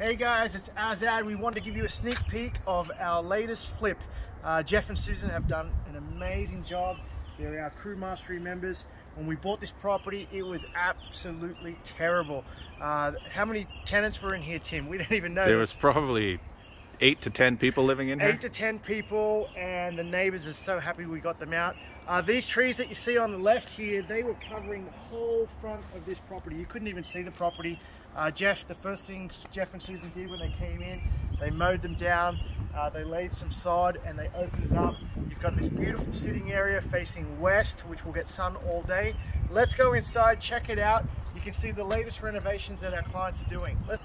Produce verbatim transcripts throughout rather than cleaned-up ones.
Hey guys, it's Azad. We wanted to give you a sneak peek of our latest flip. Uh, Jeff and Susan have done an amazing job. They're our Crew Mastery members. When we bought this property, it was absolutely terrible. Uh, how many tenants were in here, Tim? We don't even know. There was probably eight to ten people living in here. Eight to ten people, and the neighbors are so happy we got them out. Uh, these trees that you see on the left here, they were covering the whole front of this property. You couldn't even see the property. Uh, Jeff, the first thing Jeff and Susan did when they came in, they mowed them down, uh, they laid some sod and they opened it up. You've got this beautiful sitting area facing west, which will get sun all day. Let's go inside, check it out. You can see the latest renovations that our clients are doing. Let's...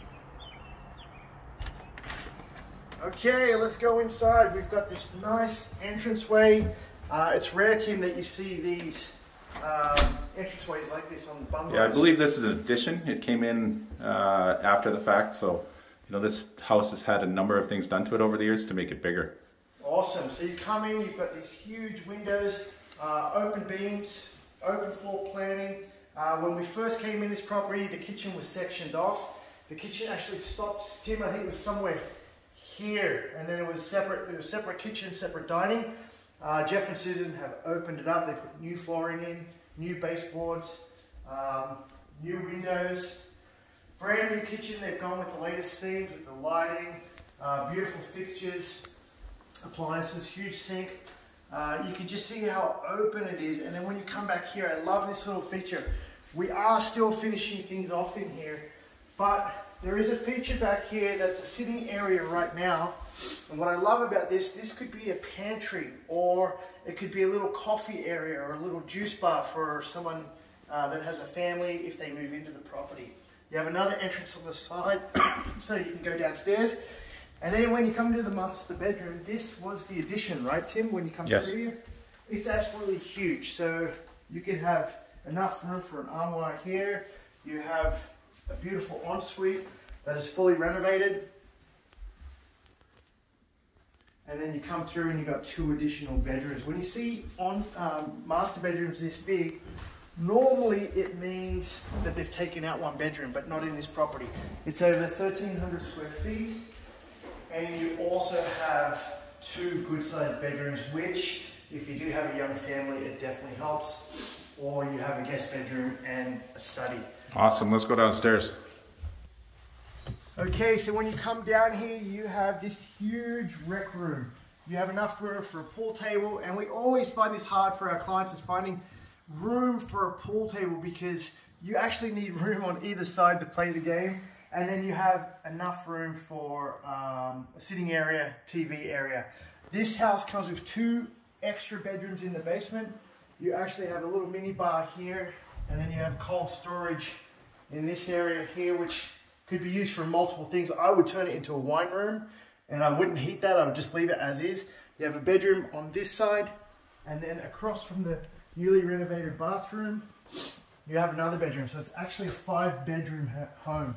Okay, let's go inside. We've got this nice entranceway. Uh, it's rare, Tim, that you see these Um, entranceways like this on the bungalows. Yeah, I believe this is an addition. It came in uh, after the fact, so you know this house has had a number of things done to it over the years to make it bigger. Awesome. So you come in, you've got these huge windows, uh, open beams, open floor planning. Uh, when we first came in this property, the kitchen was sectioned off. The kitchen actually stops, Tim, I think it was somewhere here, and then it was separate. It was separate kitchen, separate dining. Uh, Jeff and Susan have opened it up. They put new flooring in, new baseboards, um, new windows, brand new kitchen. They've gone with the latest themes with the lighting, uh, beautiful fixtures, appliances, huge sink. Uh, you can just see how open it is. And then when you come back here, I love this little feature. We are still finishing things off in here, but there is a feature back here that's a sitting area right now. And what I love about this, this could be a pantry, or it could be a little coffee area or a little juice bar for someone uh, that has a family if they move into the property. You have another entrance on the side, so you can go downstairs. And then when you come to the master bedroom, this was the addition, right, Tim? When you come yes. through here, it's absolutely huge. So you can have enough room for an armoire here. You have a beautiful ensuite that is fully renovated. And then you come through and you've got two additional bedrooms. When you see on um, master bedrooms this big, normally it means that they've taken out one bedroom, but not in this property. It's over thirteen hundred square feet. And you also have two good sized bedrooms, which if you do have a young family, it definitely helps. Or you have a guest bedroom and a study. Awesome, let's go downstairs. Okay, so when you come down here, you have this huge rec room. You have enough room for a pool table, and we always find this hard for our clients, is finding room for a pool table, because you actually need room on either side to play the game, and then you have enough room for um, a sitting area, T V area. This house comes with two extra bedrooms in the basement. You actually have a little mini bar here, and then you have cold storage in this area here, which could be used for multiple things. I would turn it into a wine room, and I wouldn't heat that. I would just leave it as is. You have a bedroom on this side, and then across from the newly renovated bathroom, you have another bedroom. So it's actually a five bedroom home.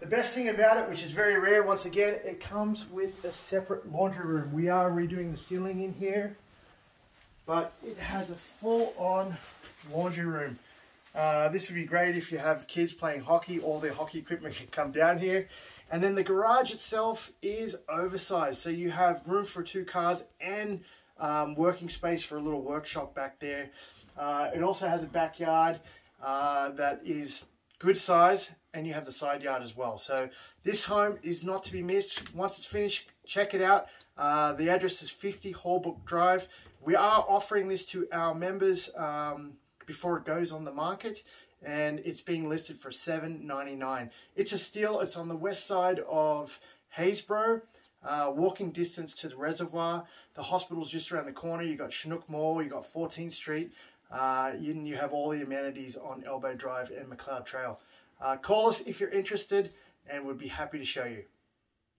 The best thing about it, which is very rare, once again, it comes with a separate laundry room. We are redoing the ceiling in here, but it has a full on laundry room. Uh, this would be great if you have kids playing hockey. All their hockey equipment can come down here. And then the garage itself is oversized, so you have room for two cars and um, working space for a little workshop back there. Uh, it also has a backyard uh, that is good size, and you have the side yard as well. So this home is not to be missed. Once it's finished, check it out. Uh, the address is fifty Hallbrook Drive. We are offering this to our members um, before it goes on the market, and it's being listed for seven ninety-nine. It's a steal. It's on the west side of Haysboro, uh, walking distance to the reservoir. The hospital's just around the corner. You've got Chinook Mall, you've got fourteenth Street, uh, you, you have all the amenities on Elbow Drive and McLeod Trail. Uh, call us if you're interested, and we'd be happy to show you.